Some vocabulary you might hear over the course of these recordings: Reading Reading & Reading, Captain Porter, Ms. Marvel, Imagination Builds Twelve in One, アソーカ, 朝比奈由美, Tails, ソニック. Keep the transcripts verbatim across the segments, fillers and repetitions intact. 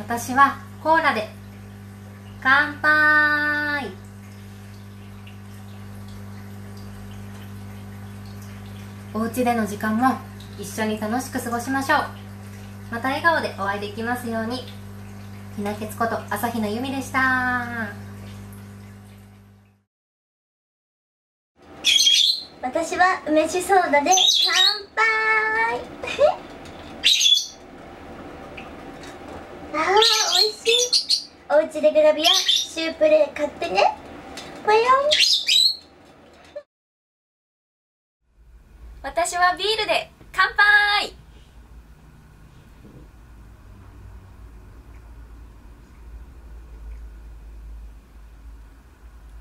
私はコーラで乾杯。お家での時間も一緒に楽しく過ごしましょう。また笑顔でお会いできますように。ひなけつこと朝比奈由美でした。私は梅酒ソーダで乾杯。あー、おいしい。おうちでグラビア、シュープレー買ってね。ぽよん。私はビールで乾杯。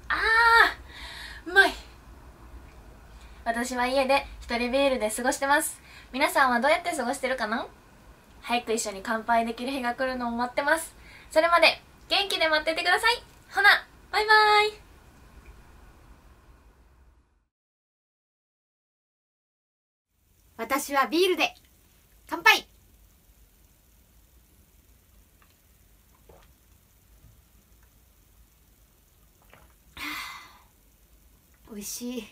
あー、うまい。私は家で一人ビールで過ごしてます。皆さんはどうやって過ごしてるかな？早く一緒に乾杯できる日が来るのを待ってます。それまで元気で待っててください。ほな、バイバイ。私はビールで乾杯。おいしい。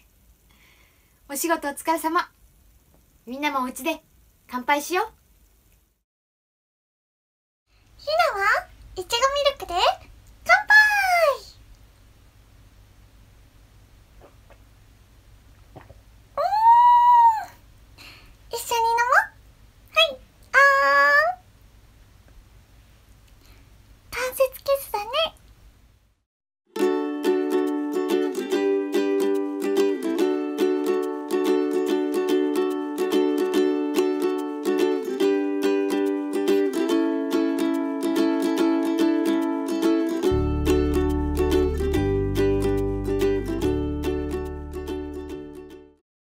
お仕事お疲れ様。みんなもおうちで乾杯しよう。ひなはいちごミルクで乾杯。おー、一緒に飲もう。はい、あー、関節キ